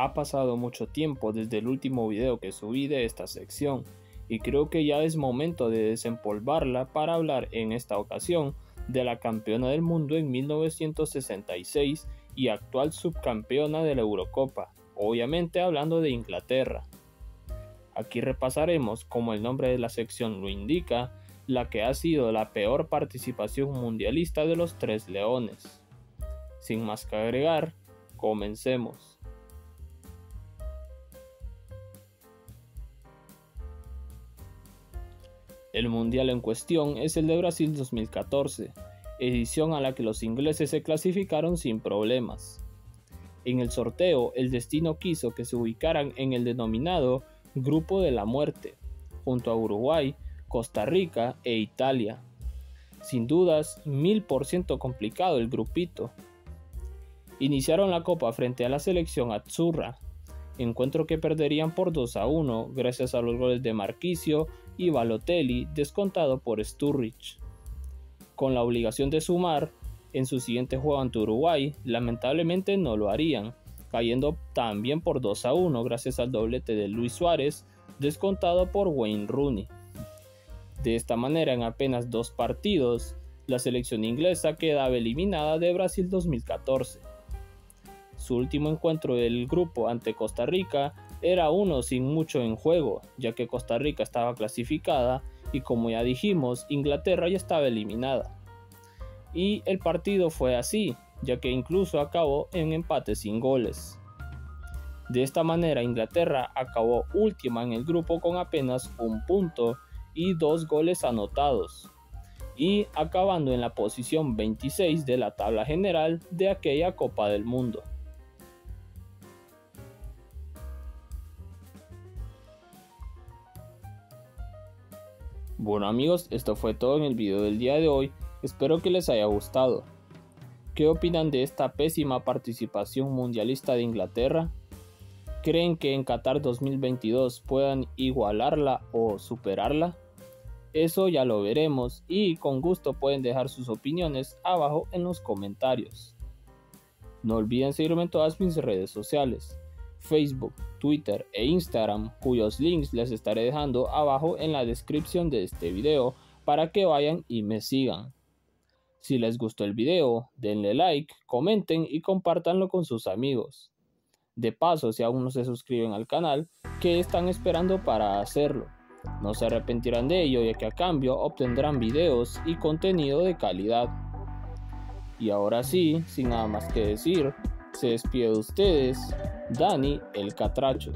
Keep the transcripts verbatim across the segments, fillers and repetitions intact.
Ha pasado mucho tiempo desde el último video que subí de esta sección y creo que ya es momento de desempolvarla para hablar en esta ocasión de la campeona del mundo en mil novecientos sesenta y seis y actual subcampeona de la Eurocopa, obviamente hablando de Inglaterra. Aquí repasaremos, como el nombre de la sección lo indica, la que ha sido la peor participación mundialista de los Tres Leones. Sin más que agregar, comencemos. El mundial en cuestión es el de Brasil dos mil catorce, edición a la que los ingleses se clasificaron sin problemas. En el sorteo, el destino quiso que se ubicaran en el denominado Grupo de la Muerte, junto a Uruguay, Costa Rica e Italia. Sin dudas, mil por ciento complicado el grupito. Iniciaron la copa frente a la selección azzurra, encuentro que perderían por dos a uno gracias a los goles de Marquicio y Balotelli, descontado por Sturridge. Con la obligación de sumar, en su siguiente juego ante Uruguay, lamentablemente no lo harían, cayendo también por dos a uno gracias al doblete de Luis Suárez, descontado por Wayne Rooney. De esta manera, en apenas dos partidos, la selección inglesa quedaba eliminada de Brasil dos mil catorce. Su último encuentro del grupo ante Costa Rica era uno sin mucho en juego, ya que Costa Rica estaba clasificada y, como ya dijimos, Inglaterra ya estaba eliminada. Y el partido fue así, ya que incluso acabó en empate sin goles. De esta manera, Inglaterra acabó última en el grupo con apenas un punto y dos goles anotados, y acabando en la posición veintiséis de la tabla general de aquella Copa del Mundo. Bueno amigos, esto fue todo en el video del día de hoy, espero que les haya gustado. ¿Qué opinan de esta pésima participación mundialista de Inglaterra? ¿Creen que en Qatar dos mil veintidós puedan igualarla o superarla? Eso ya lo veremos y con gusto pueden dejar sus opiniones abajo en los comentarios. No olviden seguirme en todas mis redes sociales, Facebook, Twitter e Instagram, cuyos links les estaré dejando abajo en la descripción de este video para que vayan y me sigan. Si les gustó el video, denle like, comenten y compártanlo con sus amigos. De paso, si aún no se suscriben al canal, ¿qué están esperando para hacerlo? No se arrepentirán de ello, ya que a cambio obtendrán videos y contenido de calidad. Y ahora sí, sin nada más que decir, se despide de ustedes Dani El Catracho,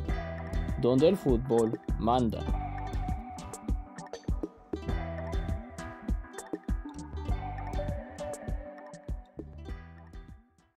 donde el fútbol manda.